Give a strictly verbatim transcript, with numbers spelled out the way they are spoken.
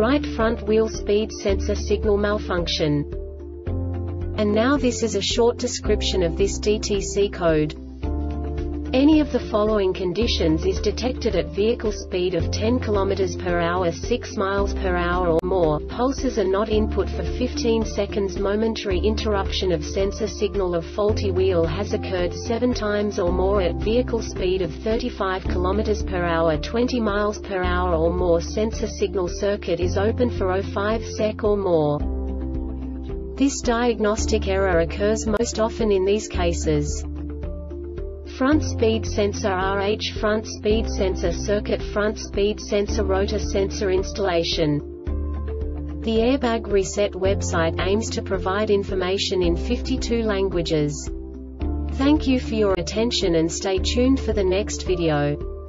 right front wheel speed sensor signal malfunction. And now this is a short description of this D T C code. Any of the following conditions is detected at vehicle speed of ten kilometers per hour, six miles per hour or more. Pulses are not input for fifteen seconds. Momentary interruption of sensor signal of faulty wheel has occurred seven times or more at vehicle speed of thirty-five kilometers per hour, twenty miles per hour or more. Sensor signal circuit is open for zero point five seconds or more. This diagnostic error occurs most often in these cases. Front speed sensor R H front speed sensor circuit front speed sensor rotor sensor installation. The Airbag Reset website aims to provide information in fifty-two languages. Thank you for your attention and stay tuned for the next video.